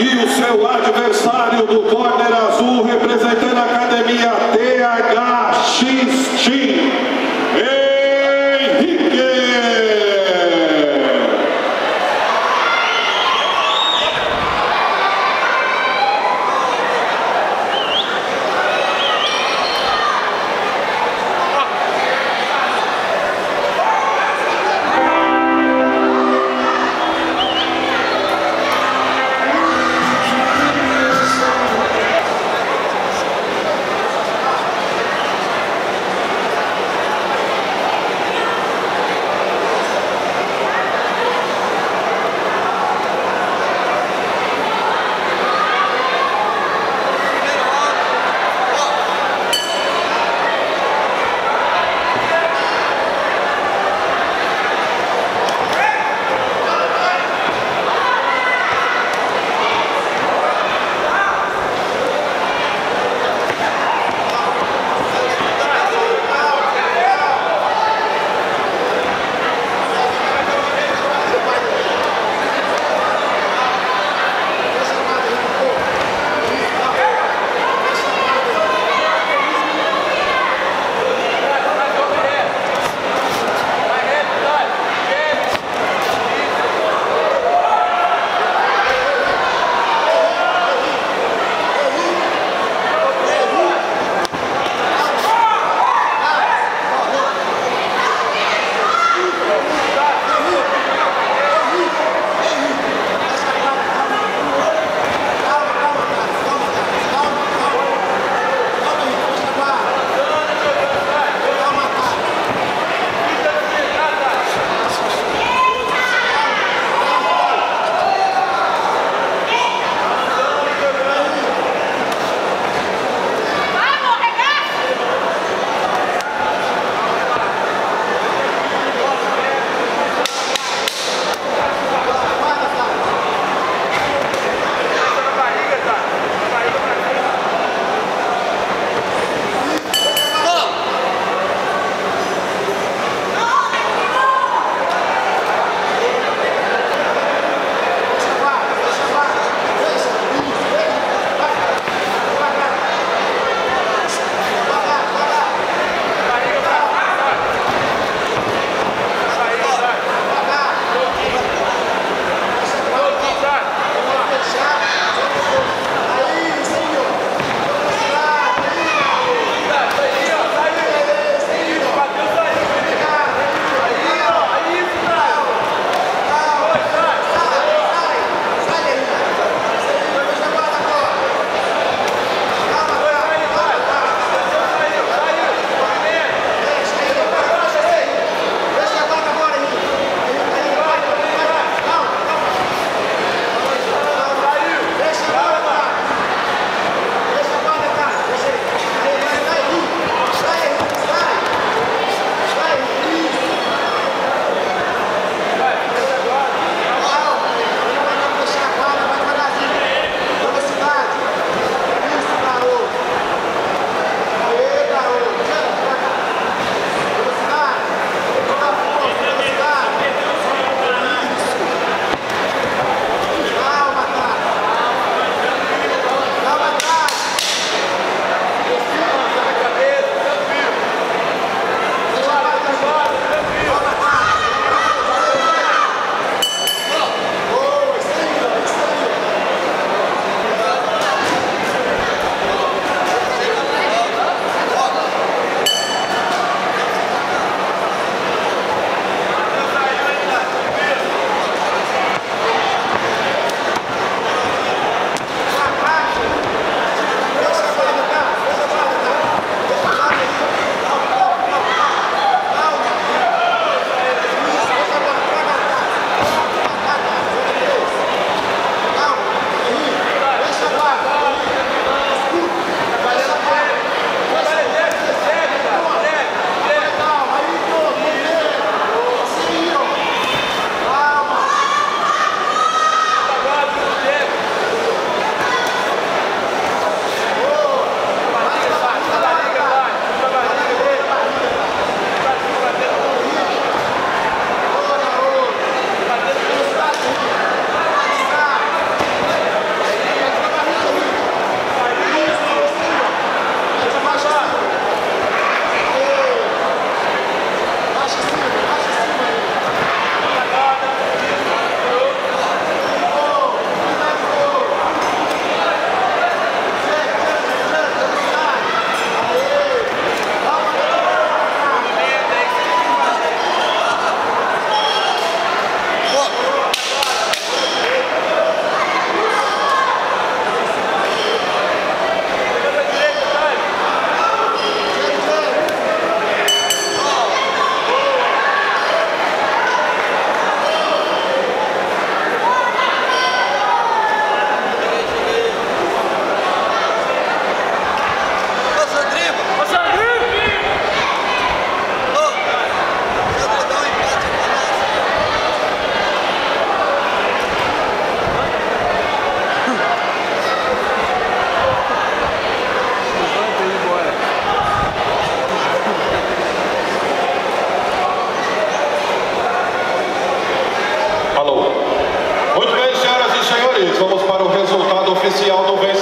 e o seu adversário do córner azul, representando a academia THX, especial do Vez